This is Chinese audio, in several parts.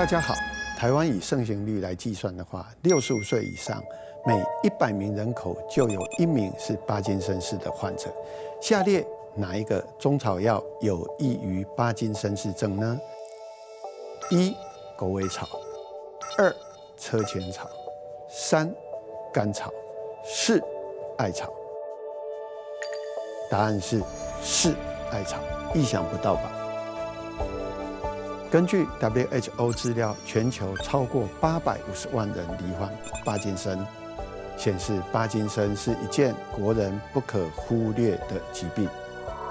大家好，台湾以盛行率来计算的话，65岁以上每100名人口就有1名是帕金森氏的患者。下列哪一个中草药有益于帕金森氏症呢？1. 狗尾草， 2. 车前草， 3. 甘草， 4. 艾草。答案是4. 艾草，意想不到吧？ 根据 WHO 资料，全球超过850万人罹患帕金森，显示帕金森是一件国人不可忽略的疾病。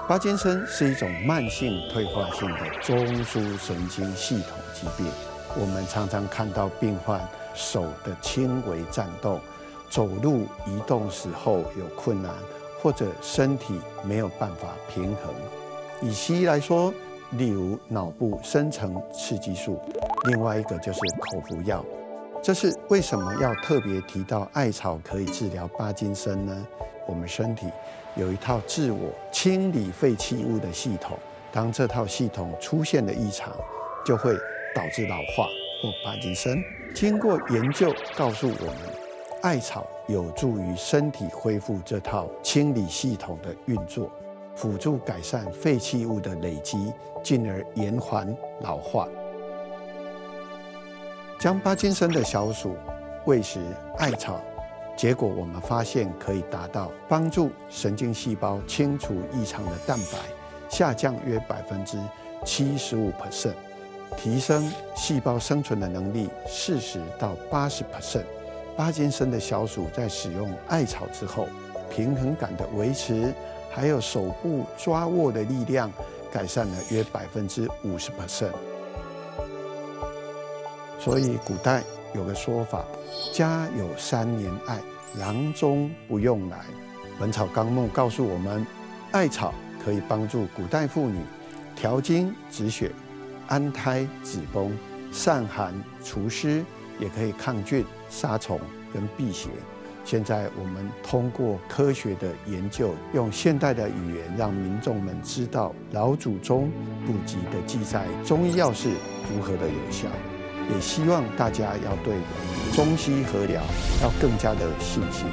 帕金森是一种慢性退化性的中枢神经系统疾病。我们常常看到病患手的轻微颤动，走路移动时候有困难，或者身体没有办法平衡。以西医来说， 例如脑部深层刺激素，另外一个就是口服药。这是为什么要特别提到艾草可以治疗帕金森呢？我们身体有一套自我清理废弃物的系统，当这套系统出现了异常，就会导致老化或帕金森。经过研究告诉我们，艾草有助于身体恢复这套清理系统的运作， 辅助改善废弃物的累积，进而延缓老化。将帕金森的小鼠喂食艾草，结果我们发现可以达到帮助神经细胞清除异常的蛋白，下降约75%， 提升细胞生存的能力40%到80%。帕金森的小鼠在使用艾草之后，平衡感的维持， 还有手部抓握的力量改善了约50%。所以古代有个说法：“家有3年艾，郎中不用来。”《本草纲目》告诉我们，艾草可以帮助古代妇女调经止血、安胎止崩、散寒除湿，也可以抗菌、杀虫跟辟邪。 现在我们通过科学的研究，用现代的语言让民众们知道老祖宗古籍的记载中医药是如何的有效，也希望大家要对中西合疗要更加的信心。